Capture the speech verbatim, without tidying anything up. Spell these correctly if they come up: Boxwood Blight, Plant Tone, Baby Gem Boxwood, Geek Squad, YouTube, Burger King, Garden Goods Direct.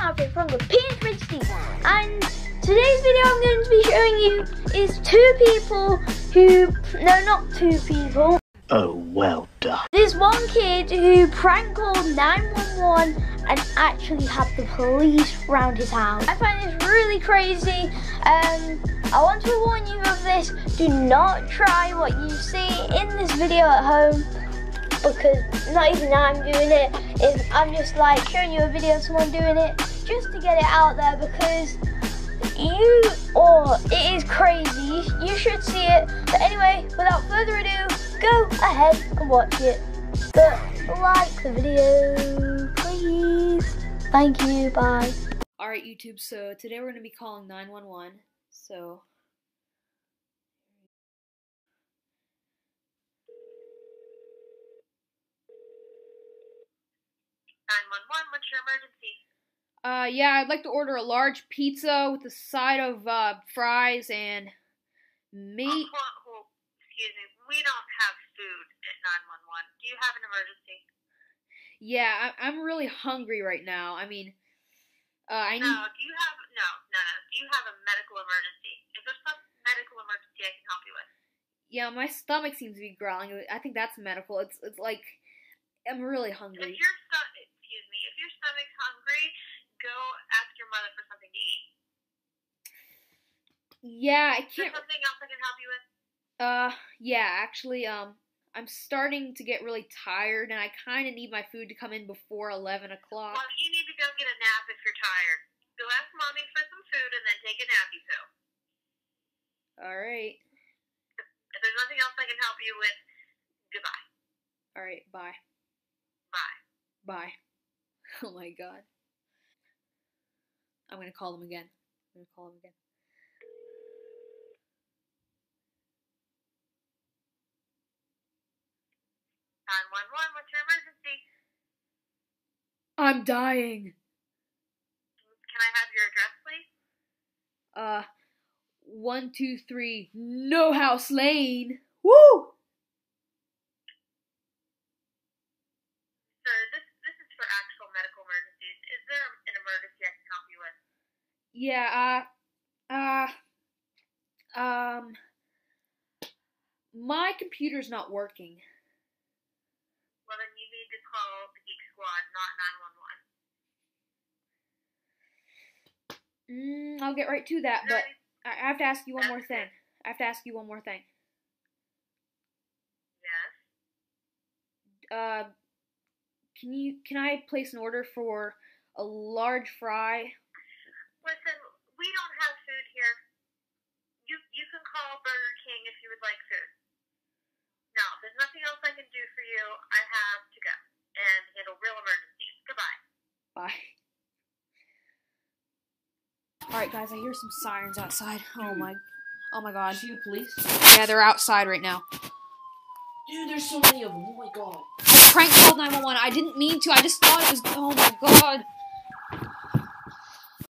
outfit from the P N C. And today's video I'm going to be showing you is two people who, no, not two people. Oh, well done. There's one kid who prank called nine one one and actually had the police round his house. I find this really crazy. Um, I want to warn you of this. Do not try what you see in this video at home, because not even I'm doing it. Is I'm just like showing you a video of someone doing it just to get it out there, because you, or oh, it is crazy. You should see it. But anyway, without further ado, go ahead and watch it, but like the video, please. Thank you, bye. Alright YouTube, so today we're going to be calling nine one one, so... nine one one, what's your emergency? Uh, yeah, I'd like to order a large pizza with a side of, uh, fries and meat. Oh, oh, excuse me. We don't have food at nine one one. Do you have an emergency? Yeah, I, I'm really hungry right now. I mean, uh, I need... No, do you have... No, no, no. Do you have a medical emergency? If there's some medical emergency, I can help you with. Yeah, my stomach seems to be growling. I think that's medical. It's it's like... I'm really hungry. If your stomach... Excuse me. If your stomach's hungry, go ask your mother for something to eat. Yeah, I can't... Is there something else I can help you with? Uh, yeah, actually, um, I'm starting to get really tired, and I kind of need my food to come in before eleven o'clock. Well, you need to go get a nap if you're tired. Go ask Mommy for some food, and then take a nap, you two. Alright. If, if there's nothing else I can help you with, goodbye. Alright, bye. Bye. Bye. Oh my god. I'm gonna call them again. I'm gonna call them again. nine one one, what's your emergency? I'm dying. Can I have your address, please? Uh, one two three No House Lane. Woo! Sir, this, this is for actual medical emergencies. Is there an emergency I can help you with? Yeah, uh, uh, um, my computer's not working. Well, then you need to call the Geek Squad, not nine one one. Mm, I'll get right to that, but I have to ask you one more thing. I have to ask you one more thing. Yes? Uh, can you, can I place an order for a large fry? Listen, we don't have food here. You, you can call Burger King if you would like food. No, there's nothing else I can do for you. I have to go and handle real emergencies. Goodbye. Bye. Alright guys, I hear some sirens outside. Oh my, oh my god. Is she the police? Yeah, they're outside right now. Dude, there's so many of them. Oh my god. I prank called nine one one. I didn't mean to. I just thought it was... Oh my god.